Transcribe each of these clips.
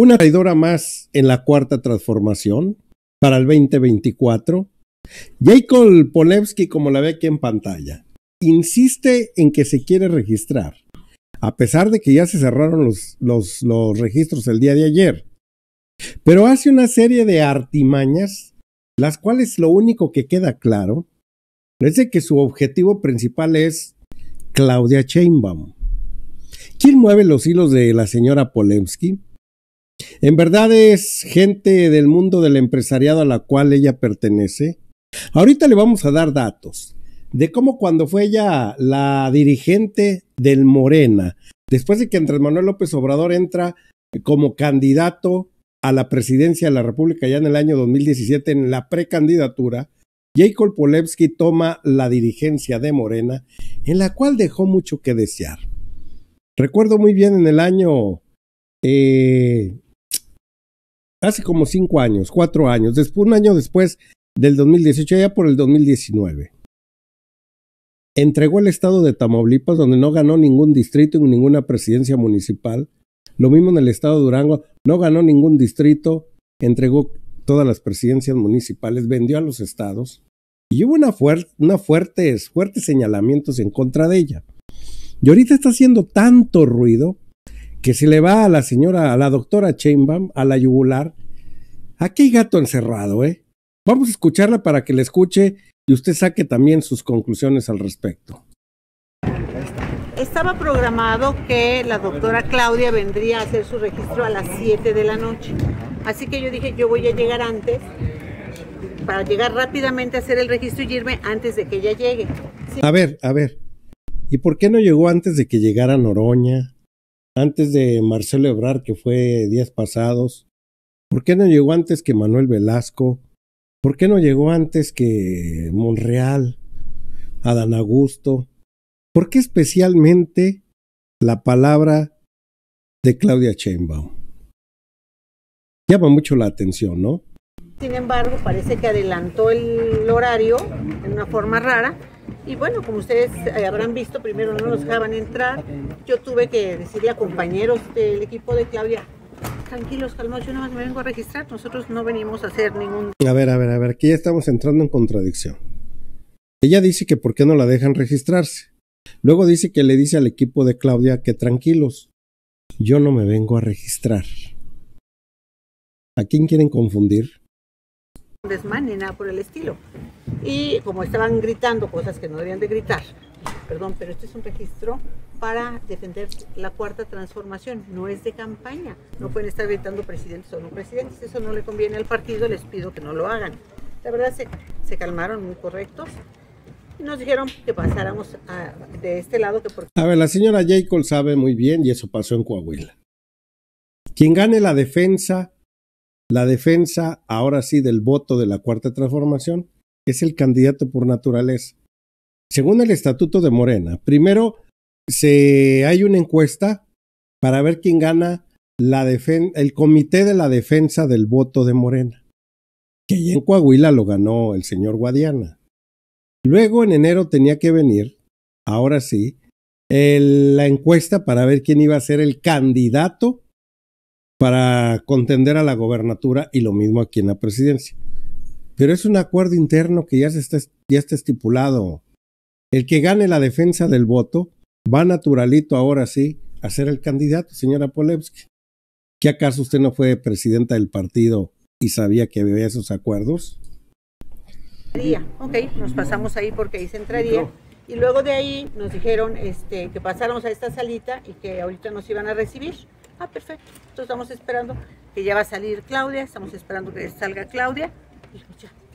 Una traidora más en la cuarta transformación para el 2024. Yeidckol Polevnsky, como la ve aquí en pantalla, insiste en que se quiere registrar, a pesar de que ya se cerraron los registros el día de ayer. Pero hace una serie de artimañas, las cuales lo único que queda claro es de que su objetivo principal es Claudia Sheinbaum. ¿Quién mueve los hilos de la señora Polevnsky? En verdad es gente del mundo del empresariado a la cual ella pertenece. Ahorita le vamos a dar datos de cómo cuando fue ella la dirigente del Morena, después de que Andrés Manuel López Obrador entra como candidato a la presidencia de la República ya en el año 2017 en la precandidatura, Yeidckol Polevnsky toma la dirigencia de Morena, en la cual dejó mucho que desear. Recuerdo muy bien en el año, hace como 4 años, después, un año después del 2018, ya por el 2019. Entregó el estado de Tamaulipas, donde no ganó ningún distrito en ninguna presidencia municipal. Lo mismo en el estado de Durango, no ganó ningún distrito, entregó todas las presidencias municipales, vendió a los estados. Y hubo fuertes señalamientos en contra de ella. Y ahorita está haciendo tanto ruido que se le va a la señora, a la doctora Sheinbaum, a la yugular. Aquí hay gato encerrado, ¿eh? Vamos a escucharla para que la escuche y usted saque también sus conclusiones al respecto. Estaba programado que la doctora Claudia vendría a hacer su registro a las 7 de la noche. Así que yo dije, yo voy a llegar antes, para llegar rápidamente a hacer el registro y irme antes de que ella llegue. Sí. A ver, ¿y por qué no llegó antes de que llegara Noroña? Antes de Marcelo Ebrard, que fue días pasados. ¿Por qué no llegó antes que Manuel Velasco? ¿Por qué no llegó antes que Monreal, Adán Augusto? ¿Por qué especialmente la palabra de Claudia Sheinbaum? Llama mucho la atención, ¿no? Sin embargo, parece que adelantó el horario de una forma rara. Y bueno, como ustedes habrán visto, primero no nos dejaban entrar. Yo tuve que decirle a compañeros del equipo de Claudia, tranquilos, calmados, yo nada más me vengo a registrar. Nosotros no venimos a hacer ningún... A ver, aquí ya estamos entrando en contradicción. Ella dice que por qué no la dejan registrarse. Luego dice que le dice al equipo de Claudia que tranquilos, yo no me vengo a registrar. ¿A quién quieren confundir? Desmán ni nada por el estilo. Y como estaban gritando cosas que no debían de gritar, perdón, pero este es un registro para defender la cuarta transformación, no es de campaña. No pueden estar gritando presidentes o no presidentes, eso no le conviene al partido, les pido que no lo hagan. La verdad se calmaron, muy correctos. Nos dijeron que pasáramos de este lado. Que porque... A ver, la señora Yeidckol sabe muy bien, y eso pasó en Coahuila. Quien gane la defensa ahora sí del voto de la cuarta transformación, es el candidato por naturaleza. Según el estatuto de Morena, primero hay una encuesta para ver quién gana el comité de la defensa del voto de Morena, que en Coahuila lo ganó el señor Guadiana. Luego en enero tenía que venir, ahora sí, la encuesta para ver quién iba a ser el candidato para contender a la gobernatura y lo mismo aquí en la presidencia. Pero es un acuerdo interno que ya está estipulado. El que gane la defensa del voto va naturalito ahora sí a ser el candidato, señora Polevnsky. ¿Qué acaso usted no fue presidenta del partido y sabía que había esos acuerdos? Ok, nos pasamos ahí porque ahí se entraría y luego de ahí nos dijeron que pasáramos a esta salita y que ahorita nos iban a recibir. Ah, perfecto, entonces estamos esperando que ya va a salir Claudia, estamos esperando que salga Claudia.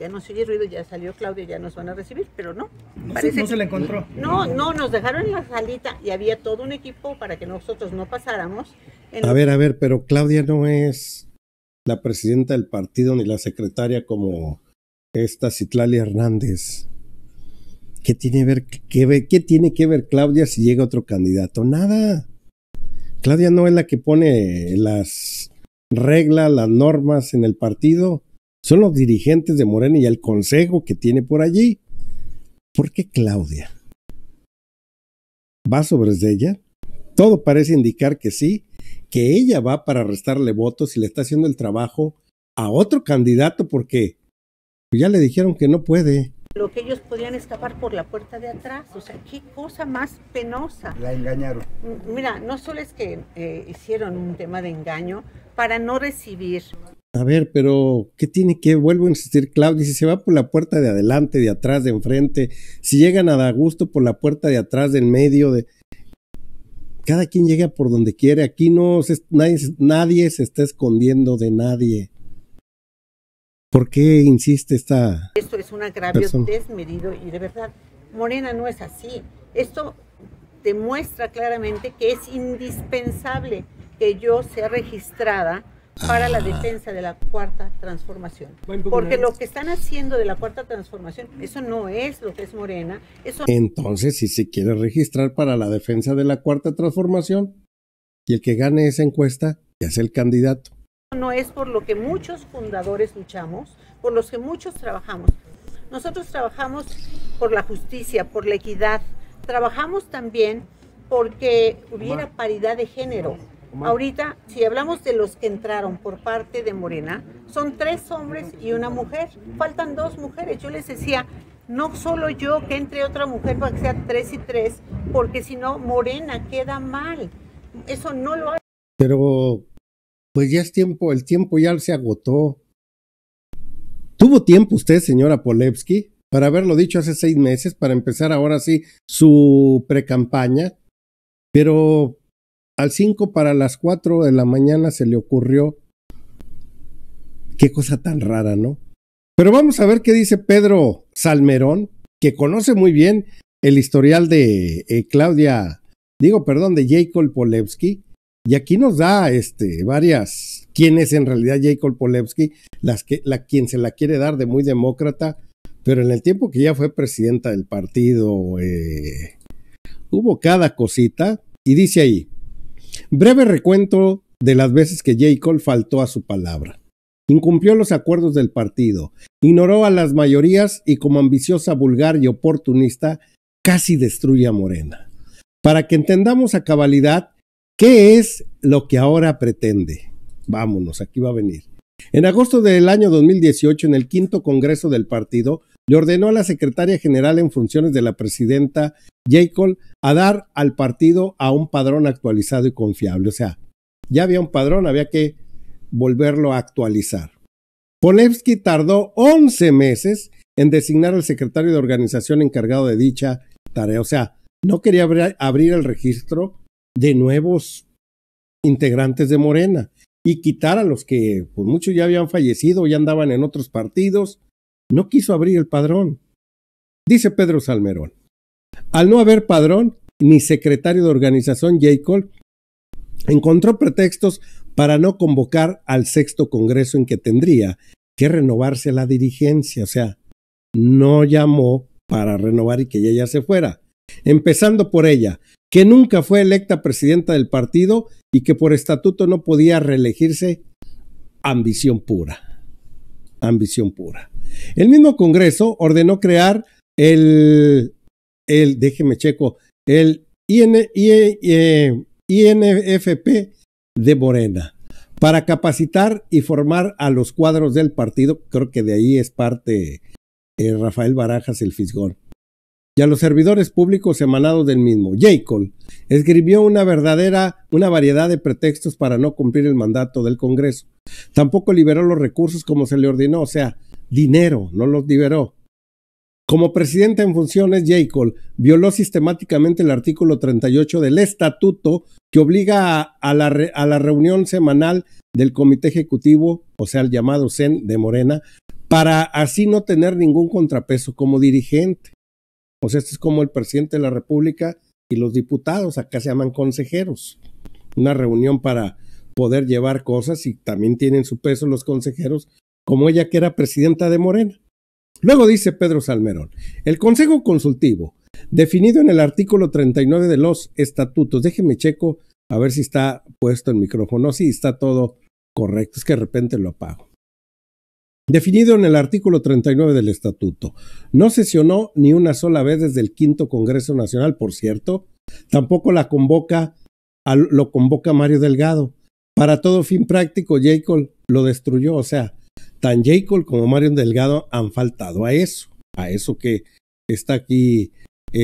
Ya no se oye ruido, ya salió Claudia, ya nos van a recibir, pero no. Parece no se la encontró. No, nos dejaron en la salita y había todo un equipo para que nosotros no pasáramos. A ver, pero Claudia no es la presidenta del partido ni la secretaria como... Esta Citlali Hernández. ¿Qué tiene que ver Claudia si llega otro candidato? Nada. Claudia no es la que pone las reglas, las normas en el partido. Son los dirigentes de Morena y el consejo que tiene por allí. ¿Por qué Claudia? ¿Va sobre ella? Todo parece indicar que sí, que ella va para restarle votos y le está haciendo el trabajo a otro candidato porque ya le dijeron que no puede. Lo que ellos podían escapar por la puerta de atrás, o sea, qué cosa más penosa. La engañaron. Mira, no solo es que hicieron un tema de engaño para no recibir. A ver, pero ¿qué tiene que? Vuelvo a insistir, Claudia, si se va por la puerta de adelante, de atrás, de enfrente, si llegan a Adán Augusto por la puerta de atrás, del medio, de... Cada quien llega por donde quiere, aquí no se, nadie se está escondiendo de nadie. ¿Por qué insiste esta? Esto es un agravio desmedido y de verdad, Morena no es así. Esto demuestra claramente que es indispensable que yo sea registrada para la defensa de la Cuarta Transformación. Porque lo que están haciendo de la Cuarta Transformación, eso no es lo que es Morena. Eso... Entonces, si se quiere registrar para la defensa de la Cuarta Transformación y el que gane esa encuesta ya es el candidato. No es por lo que muchos fundadores luchamos, por los que muchos trabajamos. Nosotros trabajamos por la justicia, por la equidad. Trabajamos también porque hubiera paridad de género. Ahorita, si hablamos de los que entraron por parte de Morena, son 3 hombres y 1 mujer. Faltan 2 mujeres. Yo les decía, no solo yo, que entre otra mujer para que sea 3 y 3, porque si no, Morena queda mal. Eso no lo hace. Pero... pues ya es tiempo, el tiempo ya se agotó. ¿Tuvo tiempo usted, señora Polevnsky, para haberlo dicho hace 6 meses, para empezar ahora sí su precampaña? Pero al 5 para las 4 de la mañana se le ocurrió. Qué cosa tan rara, ¿no? Pero vamos a ver qué dice Pedro Salmerón, que conoce muy bien el historial de de Yeidckol Polevnsky. Y aquí nos da varias, quién es en realidad Yeidckol Polevnsky, quien se la quiere dar de muy demócrata, pero en el tiempo que ya fue presidenta del partido, hubo cada cosita, y dice ahí, breve recuento de las veces que Yeidckol faltó a su palabra, incumplió los acuerdos del partido, ignoró a las mayorías y como ambiciosa, vulgar y oportunista, casi destruye a Morena. Para que entendamos a cabalidad, ¿qué es lo que ahora pretende? Vámonos, aquí va a venir. En agosto del año 2018, en el 5º Congreso del partido, le ordenó a la secretaria general en funciones de la presidenta Yeidckol a dar al partido a un padrón actualizado y confiable. O sea, ya había un padrón, había que volverlo a actualizar. Polevnsky tardó 11 meses en designar al secretario de organización encargado de dicha tarea. O sea, no quería abrir el registro de nuevos integrantes de Morena y quitar a los que pues muchos ya habían fallecido, ya andaban en otros partidos. No quiso abrir el padrón. Dice Pedro Salmerón, al no haber padrón ni secretario de organización, Yeidckol encontró pretextos para no convocar al 6º Congreso en que tendría que renovarse la dirigencia. O sea, no llamó para renovar y que ella ya se fuera, empezando por ella, que nunca fue electa presidenta del partido y que por estatuto no podía reelegirse. Ambición pura. Ambición pura. El mismo Congreso ordenó crear el INFP de Morena para capacitar y formar a los cuadros del partido. Creo que de ahí es parte Rafael Barajas, el Fisgón, y a los servidores públicos emanados del mismo. Yeidckol escribió una variedad de pretextos para no cumplir el mandato del Congreso. Tampoco liberó los recursos como se le ordenó, o sea, dinero, no los liberó. Como presidenta en funciones, Yeidckol violó sistemáticamente el artículo 38 del estatuto que obliga a la reunión semanal del Comité Ejecutivo, o sea, el llamado CEN de Morena, para así no tener ningún contrapeso como dirigente. O sea, esto es como el presidente de la República y los diputados, acá se llaman consejeros. Una reunión para poder llevar cosas y también tienen su peso los consejeros, como ella que era presidenta de Morena. Luego dice Pedro Salmerón, el Consejo Consultivo, definido en el artículo 39 de los estatutos. Déjeme checo a ver si está puesto el micrófono. Sí, está todo correcto, es que de repente lo apago. Definido en el artículo 39 del estatuto, no sesionó ni una sola vez desde el 5º Congreso Nacional, por cierto, tampoco lo convoca Mario Delgado, Para todo fin práctico, Yeidckol lo destruyó. O sea, tan Yeidckol como Mario Delgado han faltado a eso que está aquí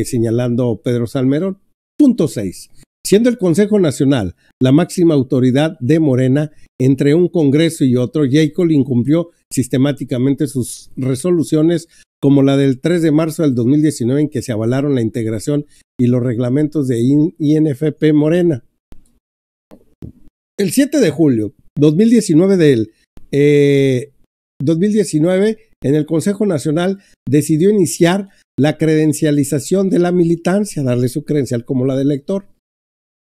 señalando Pedro Salmerón. Punto 6. Siendo el Consejo Nacional la máxima autoridad de Morena, entre un Congreso y otro, Yeidckol incumplió sistemáticamente sus resoluciones, como la del 3 de marzo del 2019, en que se avalaron la integración y los reglamentos de INFP Morena. El 7 de julio 2019 en el Consejo Nacional decidió iniciar la credencialización de la militancia, darle su credencial como la del elector,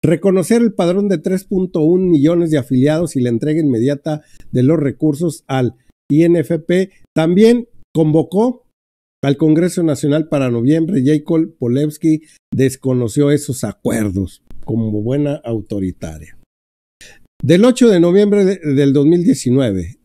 reconocer el padrón de 3.1 millones de afiliados y la entrega inmediata de los recursos al INFP. También convocó al Congreso Nacional para noviembre. Yeidckol Polevnsky desconoció esos acuerdos como buena autoritaria. Del 8 de noviembre del 2019,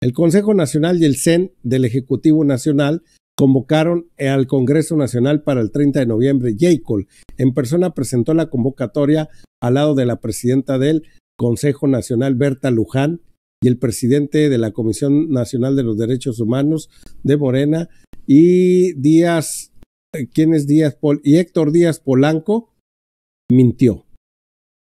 el Consejo Nacional y el CEN del Ejecutivo Nacional convocaron al Congreso Nacional para el 30 de noviembre. Yeidckol en persona presentó la convocatoria al lado de la presidenta del Consejo Nacional, Berta Luján, y el presidente de la Comisión Nacional de los Derechos Humanos de Morena, y Héctor Díaz Polanco mintió.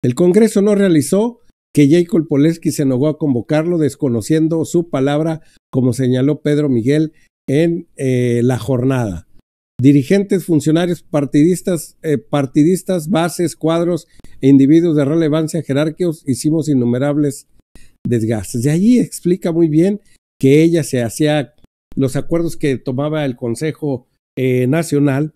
El Congreso no realizó que Yeidckol Polevnsky se negó a convocarlo, desconociendo su palabra, como señaló Pedro Miguel en La Jornada. Dirigentes, funcionarios, partidistas, bases, cuadros e individuos de relevancia jerárquicos hicimos innumerables desgastes. De allí explica muy bien que ella se hacía los acuerdos que tomaba el Consejo Nacional,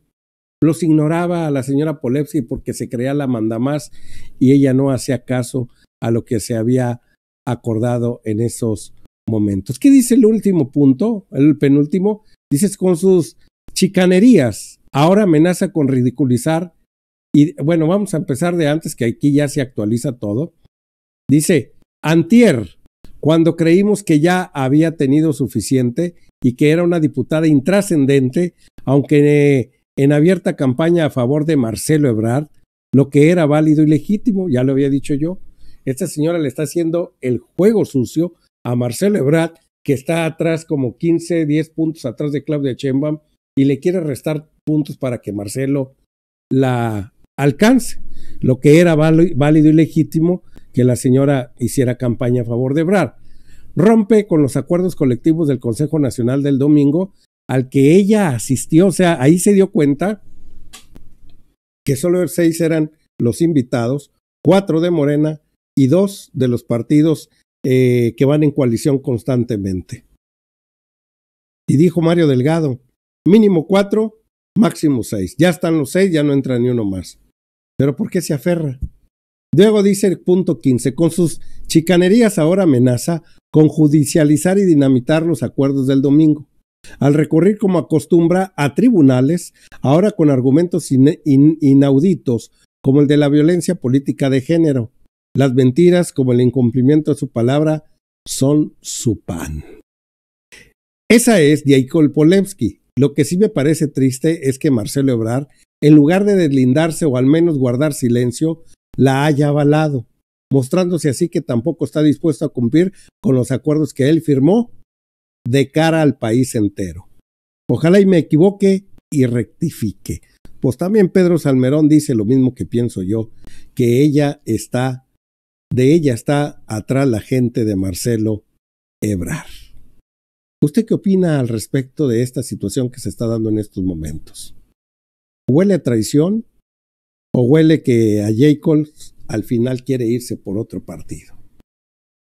los ignoraba a la señora Polevnsky porque se creía la mandamás y ella no hacía caso a lo que se había acordado en esos momentos. ¿Qué dice el último punto? El penúltimo, dices, con sus chicanerías, ahora amenaza con ridiculizar. Y bueno, vamos a empezar de antes, que aquí ya se actualiza todo. Dice: antier, cuando creímos que ya había tenido suficiente y que era una diputada intrascendente, aunque en abierta campaña a favor de Marcelo Ebrard, lo que era válido y legítimo, ya lo había dicho yo, esta señora le está haciendo el juego sucio a Marcelo Ebrard, que está atrás como 15, 10 puntos atrás de Claudia Sheinbaum, y le quiere restar puntos para que Marcelo la alcance. Lo que era válido y legítimo, que la señora hiciera campaña a favor de Ebrard. Rompe con los acuerdos colectivos del Consejo Nacional del domingo al que ella asistió. O sea, ahí se dio cuenta que solo 6 eran los invitados, 4 de Morena y 2 de los partidos que van en coalición constantemente. Y dijo Mario Delgado: mínimo 4, máximo 6. Ya están los 6, ya no entra ni uno más. Pero ¿por qué se aferra? Luego dice el punto 15, con sus chicanerías ahora amenaza con judicializar y dinamitar los acuerdos del domingo, al recurrir como acostumbra a tribunales, ahora con argumentos inauditos como el de la violencia política de género. Las mentiras, como el incumplimiento de su palabra, son su pan. Esa es Yeidckol Polevnsky. Lo que sí me parece triste es que Marcelo Ebrard, en lugar de deslindarse o al menos guardar silencio, la haya avalado, mostrándose así que tampoco está dispuesto a cumplir con los acuerdos que él firmó de cara al país entero. Ojalá y me equivoque y rectifique. Pues también Pedro Salmerón dice lo mismo que pienso yo, que de ella está atrás la gente de Marcelo Ebrard. ¿Usted qué opina al respecto de esta situación que se está dando en estos momentos? ¿Huele a traición? ¿O huele que a Yeidckol al final quiere irse por otro partido?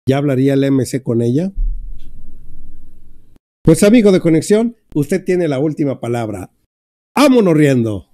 ¿Ya hablaría el MC con ella? Pues amigo de Conexión, usted tiene la última palabra. ¡Vámonos riendo!